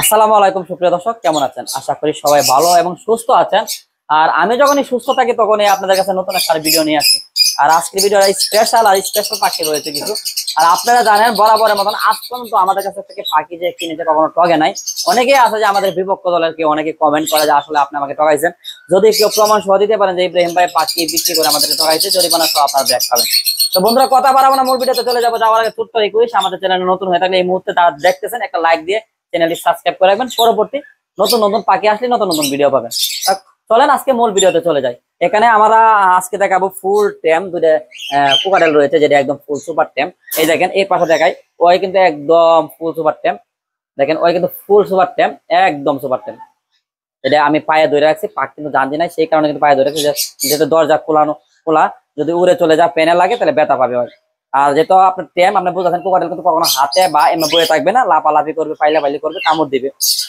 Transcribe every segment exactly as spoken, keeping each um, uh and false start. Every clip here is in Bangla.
আসসালামু আলাইকুম সুপ্রিয় দর্শক, কেমন আছেন? আশা করি সবাই ভালো এবং সুস্থ আছেন। আর আমি যখনই সুস্থ থাকি তখনই আপনাদের কাছে নতুন একটা ভিডিও নিয়ে আসি। আর আজকের ভিডিওটা স্পেশাল, আর স্পেশাল পাখি রয়েছে কিছু। আর আপনারা জানেন বরাবরের মতন আজ পর্যন্ত আমাদের কাছ থেকে পাখি যে কিনেছে কখনো টগে নাই। অনেকেই আছে যে আমাদের বিপক্ষ দলের কেউ অনেকে কমেন্ট করে যে আসলে আপনি আমাকে টগাইছেন। যদি কেউ প্রমাণ সহ দিতে পারেন যে ইব্রাহিম ভাই পাখি বিক্রি করে আমাদেরকে টগাইছে, জরিমানা সহ আপনারা ব্যাক পাবেন। তো বন্ধুরা, কথা বাড়াবো না, মূল ভিডিওতে চলে যাবো। যাওয়ার আগে ছোট্ট রিকোয়েস্ট, আমাদের চ্যানেলে নতুন হয়ে থাকলে এই মুহূর্তে তারা দেখতেছেন একটা লাইক দিয়ে চ্যানেলটি সাবস্ক্রাইব করে রাখবেন। পরবর্তী নতুন নতুন পাখি আসলে নতুন নতুন ভিডিও পাবেন। চলেন আজকে মূল ভিডিওতে চলে যাই। এখানে আমরা আজকে দেখাবো ফুল টেম দুটো ককাটেল রয়েছে, যেটা একদম ফুল সুপার টেম। এই দেখেন, এই পাশে দেখাই, ওই কিন্তু একদম ফুল সুপার টেম। দেখেন ওই কিন্তু ফুল সুপার টেম, একদম সুপার টেম। এটা আমি পায়ে ধরে রাখছি, পাক কিন্তু জানছি না, সেই কারণে কিন্তু পায়ে ধরে রাখছি। যেহেতু দরজা খোলানো খোলা, যদি উড়ে চলে যায় পেনে লাগে তাহলে ব্যথা পাবে। আর যেহেতু আপনার টেম, আপনি বুঝেছেন ককাটেল কিন্তু কখনো হাতে বা এমনি বয়ে থাকবে না, লাফালাফি করবে, পাইলাপাইলি করবে, কামড় দিবে।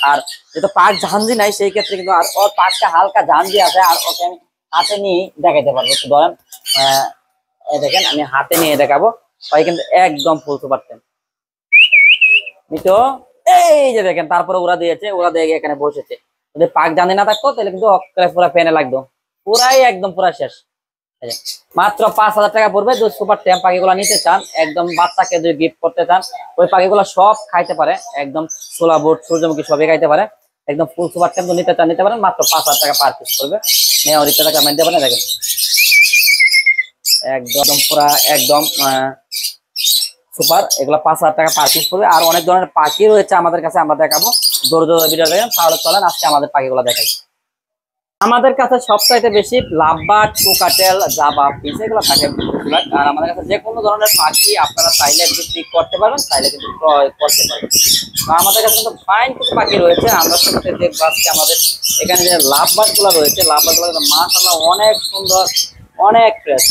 আর যেহেতু পাক ঝাঁঝি নাই সেই ক্ষেত্রে কিন্তু আর ওর পাকটা হালকা ঝাঁঝি আছে। আর ওকে আমি হাতে নিয়ে দেখাইতে পারবো। ধরেন দেখেন আমি হাতে নিয়ে দেখাবো, ওই কিন্তু একদম ফুলতে পারতেন। এই যে দেখেন, তারপরে ওরা দিয়েছে, ওরা দিয়ে এখানে বসেছে। যদি পাক জানি না থাকতো তাহলে কিন্তু পুরা পেনে লাগতো, পুরাই একদম পুরা শেষ। মাত্র পাঁচ হাজার টাকা পড়বে। যদি সুপার টেম পাখিগুলো নিতে চান, একদম বাচ্চাকে যদি গিফট করতে চান, ওই পাখিগুলো সব খাইতে পারে, একদম ছোলা বুট সূর্যমুখী সবই খাইতে পারে। একদম ফুল সুপার টেম তো নিতে চান নিতে পারেন, মাত্র পাঁচ হাজার টাকা পার পিস করবে। নিয়ে অনেকটা টাকা মেন দেবেন। দেখেন একদম পুরা একদম সুপার, এগুলো পাঁচ হাজার টাকা পার পিস করবে। আর অনেক ধরনের পাখি রয়েছে আমাদের কাছে, আমরা দেখাবো। দৌড় দৌড় ভিডিও দেখেন, তাহলে চলেন আজকে আমাদের পাখিগুলো দেখাই। আমাদের কাছে সবচাইতে বেশি লাভবার্ড, ককাটেল, জাবা পিস এগুলো থাকে। আর আমাদের কাছে যে কোনো ধরনের পাখি আপনারা চাইলে বিক্রি করতে পারবেন, চাইলে কিন্তু ক্রয় করতে পারবেন। আমাদের কাছে কিন্তু ফাইন কিছু পাখি রয়েছে। আমরা সাথে দেখবো আজকে আমাদের এখানে যে লাভবার্ডগুলো রয়েছে, লাভবার্ডগুলো কিন্তু মাশাআল্লাহ অনেক সুন্দর, অনেক ফ্রেশ।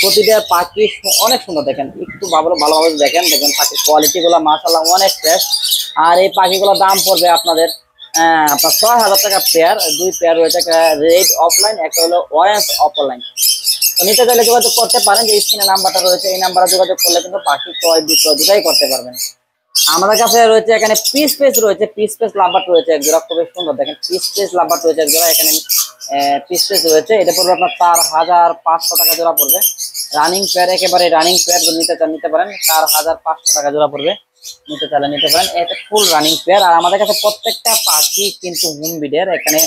প্রতিটা পাখি অনেক সুন্দর। দেখেন একটু ভালো ভালোভাবে দেখেন, দেখেন পাখির কোয়ালিটিগুলো মাশাআল্লাহ অনেক ফ্রেশ। আর এই পাখিগুলোর দাম পড়বে আপনাদের আপনার ছয় হাজার টাকা পেয়ার। দুই পেয়ার রয়েছে, একটা রেড অফলাইন, একটা হলো অরেঞ্জ অফলাইন। তো নিতে চাইলে যোগাযোগ করতে পারেন, যে স্ক্রিনে নাম্বারটা রয়েছে এই নাম্বারে যোগাযোগ করলে কিন্তু পাখি ক্রয় বিক্রয় দুটাই করতে পারবেন। আমাদের কাছে রয়েছে এখানে পিস পেস রয়েছে, পিস পেস লাভবাট রয়েছে একজোড়া, খুবই সুন্দর। দেখেন পিস পেস লাভবাট রয়েছে একজোড়া, এখানে পিস পেস রয়েছে। এটা পড়বে আপনার চার হাজার পাঁচশো টাকা জোড়া পড়বে। রানিং পেয়ার, একেবারে রানিং পেয়ার নিতে চান নিতে পারেন, চার হাজার পাঁচশো টাকা জোড়া পড়বে। নিতে চাইলে নিতে পারেন, এটা ফুল রানিং পেয়ার। আর আমাদের কাছে প্রত্যেকটা পাখি কিন্তু হোম বিডের। এখানে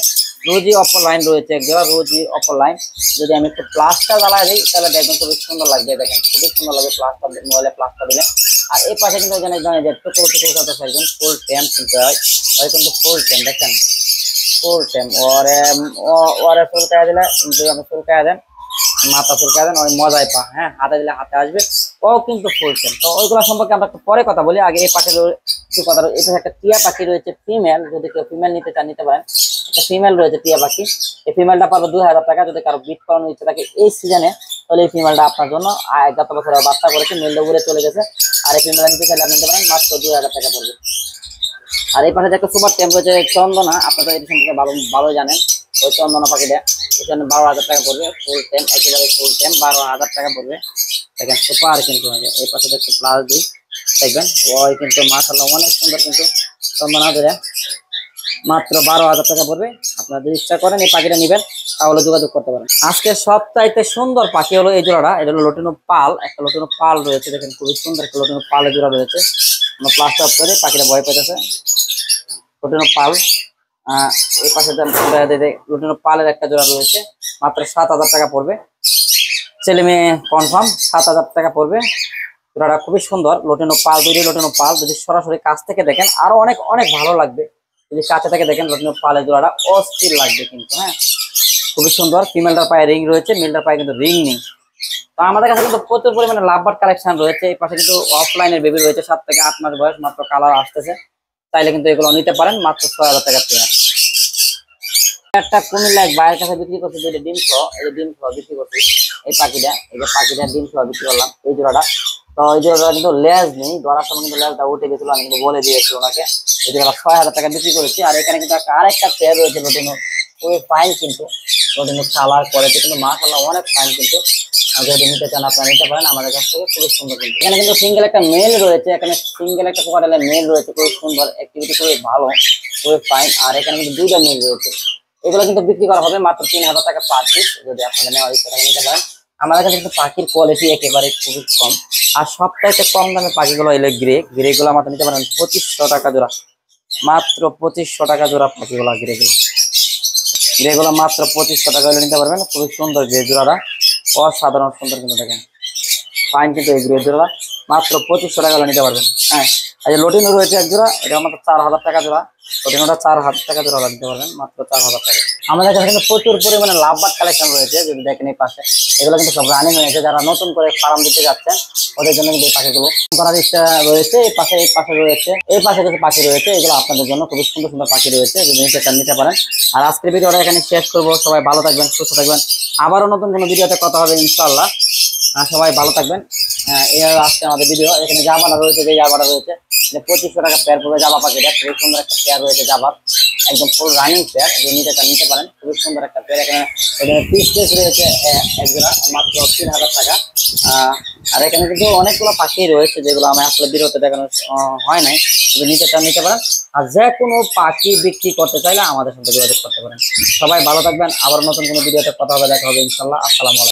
রোজি অফলাইন রয়েছে একজোড়া, রোজি অফলাইন। যদি আমি একটু প্লাস্টার জ্বালাই দিই তাহলে দেখবেন খুবই সুন্দর লাগবে। দেখেন খুবই সুন্দর লাগবে প্লাস্টার, মোবাইলে প্লাস্টার দিলে। আর এই পাশে কিন্তু এখানে টুকরো টুকরো কথা একজন ফুল টেম কিনতে হয়, ওই কিন্তু ফুল টেম। দেখেন ফুল টেম, ওরে ওরে ফুল খাওয়া দিলে, ফুল খাওয়া দেন, মাথা ফুল খাওয়া দেন, ওই মজায় পা, হ্যাঁ হাতে দিলে হাতে আসবে, ও কিন্তু ফুল টেম। তো ওইগুলো সম্পর্কে আমরা একটু পরে কথা বলি। আগে এই পাখি কথা, এই পাশে একটা টিয়া পাখি রয়েছে ফিমেল। যদি কেউ ফিমেল নিতে চান নিতে পারেন, একটা ফিমেল রয়েছে টিয়া পাখি। এই ফিমেলটা পাবে দুই হাজার টাকা। যদি কারো বিট করানো ইচ্ছে থাকে এই সিজনে, তাহলে এই ফিমেলটা আপনার জন্য। গত বছর বাচ্চা করেছে, মেলটা উড়ে চলে গেছে। আর এই ফিমেলটা নিতে চাইলে আপনি নিতে পারেন, মাত্র দুই হাজার টাকা পড়বে। আর এই পাশে একটা সুপার টেম রয়েছে চন্দনা, আপনারা এই সম্পর্কে ভালো ভালোই জানেন। ওই চন্দনা পাখিটা এখানে বারো হাজার টাকা পড়বে, ফুল টেম, একেবারে ফুল টেম, বারো হাজার টাকা পড়বে। দেখেন সুপার কিন্তু এই পাশে দেখছি প্লাস দিই, দেখবেন ওই কিন্তু মাশাআল্লাহ অনেক সুন্দর। কিন্তু চন্দনা ধরে মাত্র বারো হাজার টাকা পড়বে। আপনারা যদি ইচ্ছা করেন এই পাখিটা নেবেন তাহলে যোগাযোগ করতে পারেন। আজকে সবচাইতে সুন্দর পাখি হলো এই জোড়াটা, এটা হলো লটিনো পাল। একটা লটিনো পাল রয়েছে, দেখেন খুবই সুন্দর একটা লটিনো পালের জোড়া রয়েছে। আমরা প্লাস্টার অফ করে পাখিটা ভয় পেতেছে। লটিনো পাল, এই পাশে লটিনো পালের একটা জোড়া রয়েছে, মাত্র সাত হাজার টাকা পড়বে। ছেলে মেয়ে কনফার্ম, সাত হাজার টাকা পড়বে। জোড়াটা খুবই সুন্দর, লটিনো পাল দুইটি। লটিনো পাল যদি সরাসরি কাছ থেকে দেখেন আরো অনেক অনেক ভালো লাগবে। যদি কাছে থেকে দেখেন লটিনো পালের জোড়াটা অস্থির লাগবে কিন্তু, হ্যাঁ খুবই সুন্দর। ফিমেলটার পায়ে রিং রয়েছে, মেলটার পায়ে কিন্তু রিং নেই। তো আমাদের কাছে কিন্তু প্রচুর পরিমাণে লাভবার্ড কালেকশন রয়েছে। এই পাশে কিন্তু অফলাইনের বেবি রয়েছে, সাত থেকে আট মাস বয়স, মাত্র কালার আসতেছে। তাইলে কিন্তু এগুলো নিতে পারেন, মাত্র ছয় হাজার টাকা পেয়ার। একটা কুমিল্লা এক বাইরের কাছে বিক্রি করছি, যেটা ডিম ফ্লো, এই ডিম ফ্লো বিক্রি করছি। এই পাখিটা, এই যে পাখিটা ডিম ফ্লো বিক্রি করলাম এই জোড়াটা। তো এই জোড়াটা কিন্তু লেজ নেই, ধরার সময় কিন্তু লেজটা উঠে গেছিলো, আমি কিন্তু বলে দিয়েছি ওনাকে। এই জোড়াটা ছয় হাজার টাকা বিক্রি করেছি। আর এখানে কিন্তু আরেকটা পেয়ার রয়েছে লটিনো, খুবই ফাইন কিন্তু। কিন্তু কালার কোয়ালিটি কিন্তু মাশাআল্লাহ অনেক ফাইন। কিন্তু যদি নিতে চান আপনারা নিতে পারেন আমাদের কাছ থেকে, খুব সুন্দর। কিন্তু এখানে কিন্তু সিঙ্গেল একটা মেল রয়েছে, এখানে সিঙ্গেল একটা কোকাটেলের মেল রয়েছে, খুব সুন্দর, অ্যাক্টিভিটি খুবই ভালো, খুবই ফাইন। আর এখানে কিন্তু দুইটা মেল রয়েছে, এগুলো কিন্তু বিক্রি করা হবে মাত্র তিন হাজার টাকা পার পিস। যদি আপনারা নেওয়ার ইচ্ছা থাকে নিতে পারেন। আমাদের কাছে কিন্তু পাখির কোয়ালিটি একেবারে খুবই কম, আর সবটাইতে কম দামে পাখিগুলো এলে গ্রে গ্রেগুলো আমাদের নিতে পারেন পঁচিশশো টাকা জোড়া, মাত্র পঁচিশশো টাকা জোড়া পাখিগুলো গ্রেগুলো গ্রেগুলো মাত্র পঁচিশশো টাকা হলে নিতে পারবেন। খুবই সুন্দর গ্রে জোড়াটা, অসাধারণ সুন্দর কিন্তু দেখেন ফাইন। কিন্তু এই গ্রে জোড়া মাত্র পঁচিশশো টাকা হলে নিতে পারবেন। হ্যাঁ, এই যে লটিনো রয়েছে এক জোড়া, এটা আমাদের চার হাজার টাকা জোড়া, লটিনোটা চার হাজার টাকা জোড়া নিতে পারবেন মাত্র চার হাজার টাকা। আমাদের কাছে কিন্তু প্রচুর পরিমাণে লাভবার্ড কালেকশন রয়েছে, যদি দেখেন এই পাশে এগুলো কিন্তু সব রানিং হয়েছে। যারা নতুন করে ফার্ম দিতে যাচ্ছেন ওদের জন্য কিন্তু এই পাখিগুলো করার ইচ্ছা রয়েছে। এই পাশে এই পাশে রয়েছে এই পাশে কিছু পাখি রয়েছে, এগুলো আপনাদের জন্য খুবই সুন্দর সুন্দর পাখি রয়েছে, যদি নিতে চান নিতে পারেন। আর আজকের ভিডিওটা এখানে শেষ করবো। সবাই ভালো থাকবেন, সুস্থ থাকবেন। আবারও নতুন কোনো ভিডিওতে কথা হবে ইনশাআল্লাহ। সবাই ভালো থাকবেন। এর আজকে আমাদের ভিডিও এখানে জাবাটা রয়েছে, যে জাবাটা রয়েছে পঁচিশশো টাকা পেয়ার পড়বে জাবা পাখিটা, খুবই সুন্দর একটা পেয়ার রয়েছে জাবার, একদম ফুল রানিং পেয়ার, যে নিতে চান নিতে পারেন। খুবই সুন্দর একটা পেয়ার, এখানে এখানে পিস টেস রয়েছে একজোড়া মাত্র তিন হাজার টাকা। আর এখানে কিন্তু অনেকগুলো পাখি রয়েছে যেগুলো আমি আসলে বিরত দেখানো হয় নাই, যদি নিতে চান নিতে পারেন। আর যে কোনো পাখি বিক্রি করতে চাইলে আমাদের সাথে যোগাযোগ করতে পারেন। সবাই ভালো থাকবেন, আবার নতুন কোনো ভিডিওতে কথা হবে, দেখা হবে ইনশাল্লাহ। আসসালামু আলাইকুম।